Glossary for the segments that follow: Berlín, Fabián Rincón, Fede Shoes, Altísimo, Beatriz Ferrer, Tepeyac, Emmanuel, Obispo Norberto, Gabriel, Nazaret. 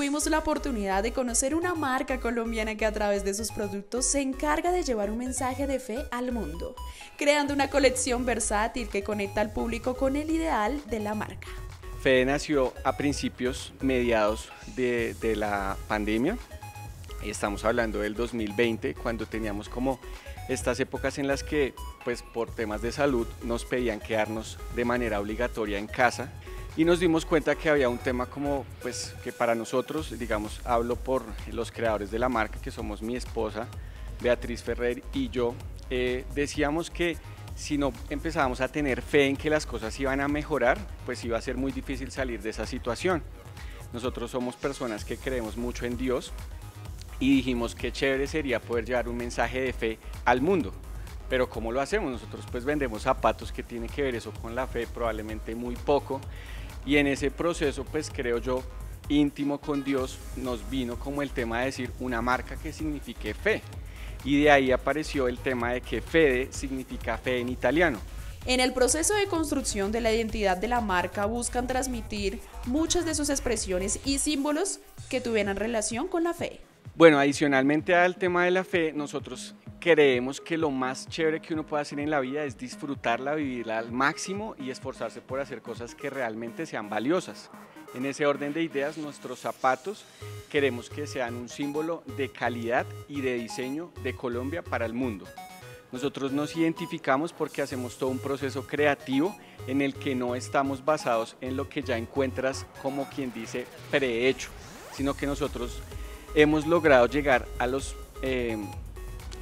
tuvimos la oportunidad de conocer una marca colombiana que a través de sus productos se encarga de llevar un mensaje de fe al mundo, creando una colección versátil que conecta al público con el ideal de la marca. Fede nació a mediados de la pandemia, y estamos hablando del 2020, cuando teníamos como estas épocas en las que, pues, por temas de salud nos pedían quedarnos de manera obligatoria en casa, y nos dimos cuenta que había un tema como, pues, que para nosotros, digamos, hablo por los creadores de la marca, que somos mi esposa Beatriz Ferrer y yo, decíamos que si no empezábamos a tener fe en que las cosas iban a mejorar, pues iba a ser muy difícil salir de esa situación. Nosotros somos personas que creemos mucho en Dios, y dijimos que chévere sería poder llevar un mensaje de fe al mundo. Pero ¿cómo lo hacemos? Nosotros pues vendemos zapatos, que tiene que ver eso con la fe, probablemente muy poco. Y en ese proceso, pues creo yo, íntimo con Dios, nos vino como el tema de decir una marca que signifique fe. Y de ahí apareció el tema de que Fede significa fe en italiano. En el proceso de construcción de la identidad de la marca buscan transmitir muchas de sus expresiones y símbolos que tuvieran relación con la fe. Bueno, adicionalmente al tema de la fe, nosotros creemos que lo más chévere que uno puede hacer en la vida es disfrutarla, vivirla al máximo y esforzarse por hacer cosas que realmente sean valiosas. En ese orden de ideas, nuestros zapatos queremos que sean un símbolo de calidad y de diseño de Colombia para el mundo. Nosotros nos identificamos porque hacemos todo un proceso creativo en el que no estamos basados en lo que ya encuentras, como quien dice, prehecho, sino que nosotros hemos logrado llegar a los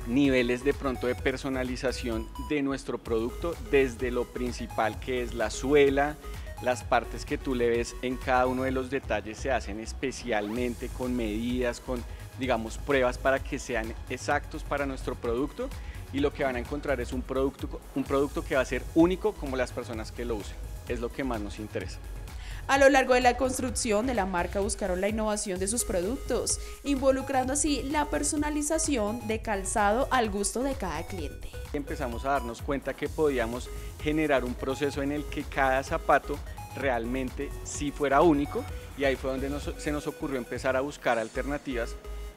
niveles de pronto de personalización de nuestro producto, desde lo principal, que es la suela, las partes que tú le ves en cada uno de los detalles se hacen especialmente con medidas, con, digamos, pruebas para que sean exactos para nuestro producto, y lo que van a encontrar es un producto que va a ser único como las personas que lo usen. Es lo que más nos interesa. A lo largo de la construcción de la marca buscaron la innovación de sus productos, involucrando así la personalización de calzado al gusto de cada cliente. Empezamos a darnos cuenta que podíamos generar un proceso en el que cada zapato realmente sí fuera único, y ahí fue donde se nos ocurrió empezar a buscar alternativas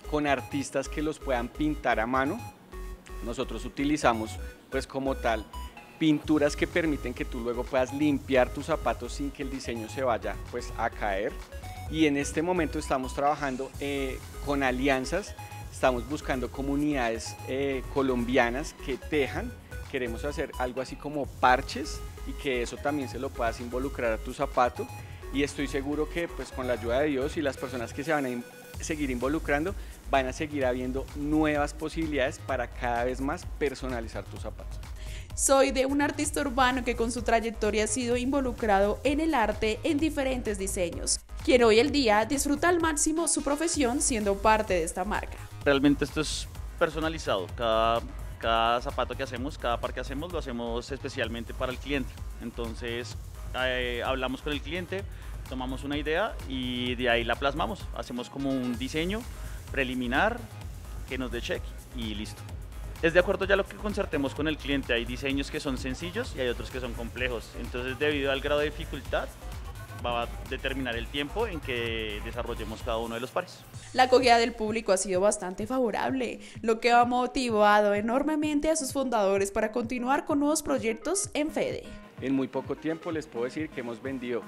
con artistas que los puedan pintar a mano. Nosotros utilizamos, pues como tal, pinturas que permiten que tú luego puedas limpiar tus zapatos sin que el diseño se vaya, pues, a caer. Y en este momento estamos trabajando con alianzas, estamos buscando comunidades colombianas que tejan. Queremos hacer algo así como parches, y que eso también se lo puedas involucrar a tu zapato, y estoy seguro que, pues, con la ayuda de Dios y las personas que se van a seguir involucrando, van a seguir habiendo nuevas posibilidades para cada vez más personalizar tus zapatos. Soy de un artista urbano que con su trayectoria ha sido involucrado en el arte en diferentes diseños, quien hoy en día disfruta al máximo su profesión siendo parte de esta marca. Realmente esto es personalizado, cada zapato que hacemos, cada par que hacemos, lo hacemos especialmente para el cliente. Entonces hablamos con el cliente, tomamos una idea y de ahí la plasmamos, hacemos como un diseño preliminar que nos dé check y listo. Es de acuerdo ya a lo que concertemos con el cliente. Hay diseños que son sencillos y hay otros que son complejos. Entonces, debido al grado de dificultad, va a determinar el tiempo en que desarrollemos cada uno de los pares. La acogida del público ha sido bastante favorable, lo que ha motivado enormemente a sus fundadores para continuar con nuevos proyectos en Fede. En muy poco tiempo les puedo decir que hemos vendido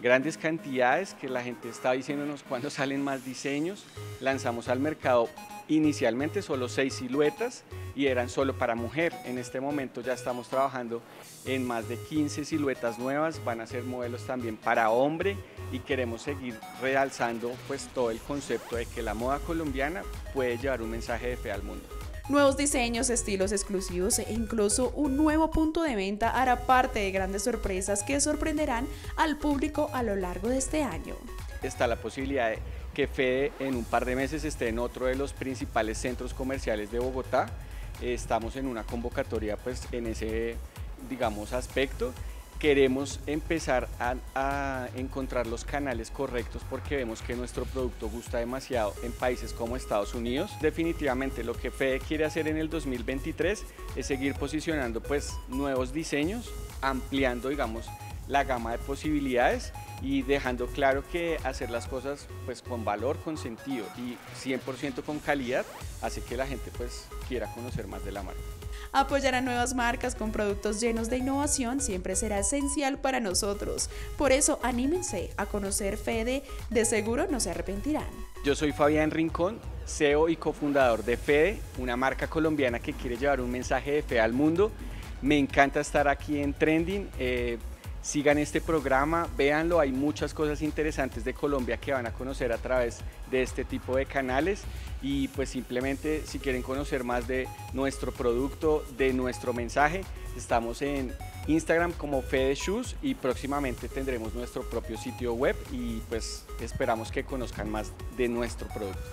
grandes cantidades, que la gente está diciéndonos cuándo salen más diseños. Lanzamos al mercado inicialmente solo 6 siluetas y eran solo para mujer. En este momento ya estamos trabajando en más de 15 siluetas nuevas, van a ser modelos también para hombre, y queremos seguir realzando, pues, todo el concepto de que la moda colombiana puede llevar un mensaje de fe al mundo. Nuevos diseños, estilos exclusivos e incluso un nuevo punto de venta hará parte de grandes sorpresas que sorprenderán al público a lo largo de este año. Está la posibilidad de que Fede en un par de meses esté en otro de los principales centros comerciales de Bogotá. Estamos en una convocatoria, pues, en ese, digamos, aspecto. Queremos empezar a encontrar los canales correctos, porque vemos que nuestro producto gusta demasiado en países como Estados Unidos. Definitivamente lo que Fede quiere hacer en el 2023 es seguir posicionando, pues, nuevos diseños, ampliando, digamos, la gama de posibilidades y dejando claro que hacer las cosas pues con valor, con sentido y 100% con calidad hace que la gente pues quiera conocer más de la marca. Apoyar a nuevas marcas con productos llenos de innovación siempre será esencial para nosotros. Por eso, anímense a conocer Fede, de seguro no se arrepentirán. Yo soy Fabián Rincón, CEO y cofundador de Fede, una marca colombiana que quiere llevar un mensaje de fe al mundo. Me encanta estar aquí en Trending. Sigan este programa, véanlo, hay muchas cosas interesantes de Colombia que van a conocer a través de este tipo de canales y pues simplemente si quieren conocer más de nuestro producto, de nuestro mensaje, estamos en Instagram como Fede Shoes y próximamente tendremos nuestro propio sitio web y pues esperamos que conozcan más de nuestro producto.